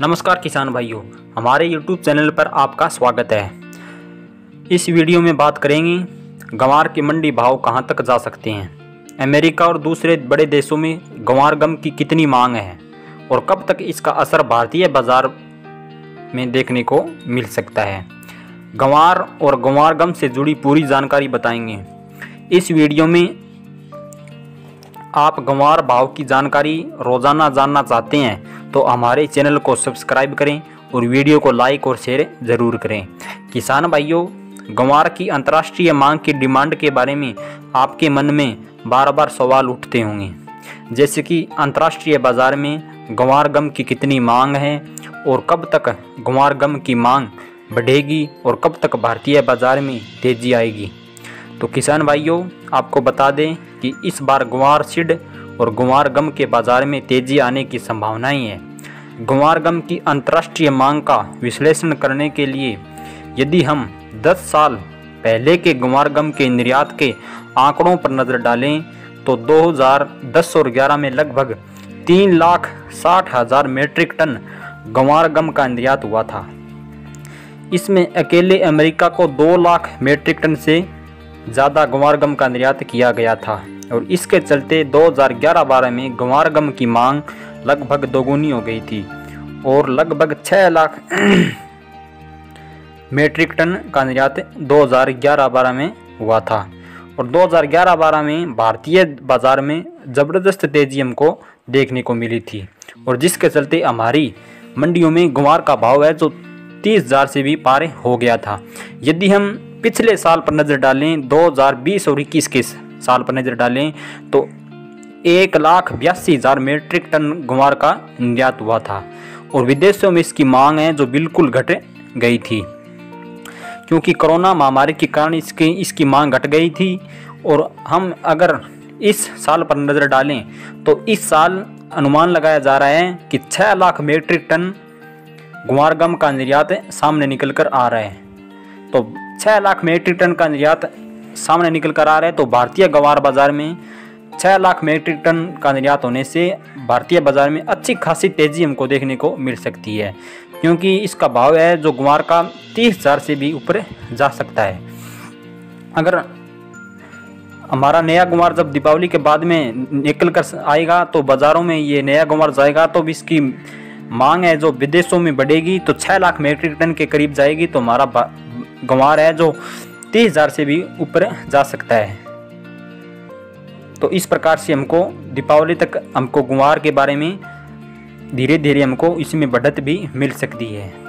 नमस्कार किसान भाइयों, हमारे YouTube चैनल पर आपका स्वागत है। इस वीडियो में बात करेंगे ग्वार के मंडी भाव कहां तक जा सकते हैं, अमेरिका और दूसरे बड़े देशों में ग्वार गम की कितनी मांग है और कब तक इसका असर भारतीय बाजार में देखने को मिल सकता है। ग्वार और ग्वार गम से जुड़ी पूरी जानकारी बताएंगे इस वीडियो में। आप ग्वार भाव की जानकारी रोज़ाना जानना चाहते हैं तो हमारे चैनल को सब्सक्राइब करें और वीडियो को लाइक और शेयर ज़रूर करें। किसान भाइयों, ग्वार की अंतर्राष्ट्रीय मांग की डिमांड के बारे में आपके मन में बार बार सवाल उठते होंगे, जैसे कि अंतर्राष्ट्रीय बाज़ार में ग्वार गम की कितनी मांग है और कब तक ग्वार गम की मांग बढ़ेगी और कब तक भारतीय बाज़ार में तेज़ी आएगी। तो किसान भाइयों, आपको बता दें कि इस बार ग्वार सीड और ग्वार गम के बाज़ार में तेज़ी आने की संभावनाएं हैं। ग्वार गम की अंतर्राष्ट्रीय मांग का विश्लेषण करने के लिए यदि हम 10 साल पहले के ग्वार गम के निर्यात के आंकड़ों पर नज़र डालें तो 2010 और 11 में लगभग 3,60,000 मीट्रिक टन ग्वार गम का निर्यात हुआ था। इसमें अकेले अमेरिका को 2 लाख मीट्रिक टन से ज़्यादा ग्वार गम का निर्यात किया गया था और इसके चलते 2011-12 में ग्वार गम की मांग लगभग दोगुनी हो गई थी और लगभग 6 लाख मीट्रिक टन का निर्यात 2011-12 में हुआ था। और 2011-12 में भारतीय बाज़ार में ज़बरदस्त तेज़ी हमको देखने को मिली थी और जिसके चलते हमारी मंडियों में ग्वार का भाव है जो 30,000 से भी पार हो गया था। यदि हम पिछले साल पर नज़र डालें, 2020 और 21 के साल पर नज़र डालें तो 1,82,000 मीट्रिक टन ग्वार का निर्यात हुआ था और विदेशों में इसकी मांग है जो बिल्कुल घट गई थी, क्योंकि कोरोना महामारी के कारण इसकी मांग घट गई थी। और हम अगर इस साल पर नज़र डालें तो इस साल अनुमान लगाया जा रहा है कि 6 लाख मीट्रिक टन ग्वार गम का निर्यात सामने निकल कर आ रहा है। तो 6 लाख मीट्रिक टन का निर्यात सामने निकल कर आ रहा है तो भारतीय ग्वार बाज़ार में 6 लाख मीट्रिक टन का निर्यात होने से भारतीय बाज़ार में अच्छी खासी तेज़ी हमको देखने को मिल सकती है, क्योंकि इसका भाव है जो ग्वार का 30,000 से भी ऊपर जा सकता है। अगर हमारा नया ग्वार जब दीपावली के बाद में निकल कर आएगा तो बाज़ारों में ये नया ग्वार जाएगा तो भी इसकी मांग है जो विदेशों में बढ़ेगी तो 6 लाख मीट्रिक टन के करीब जाएगी। तो हमारा ग्वार है जो 30,000 से भी ऊपर जा सकता है। तो इस प्रकार से हमको दीपावली तक हमको ग्वार के बारे में धीरे धीरे हमको इसमें बढ़त भी मिल सकती है।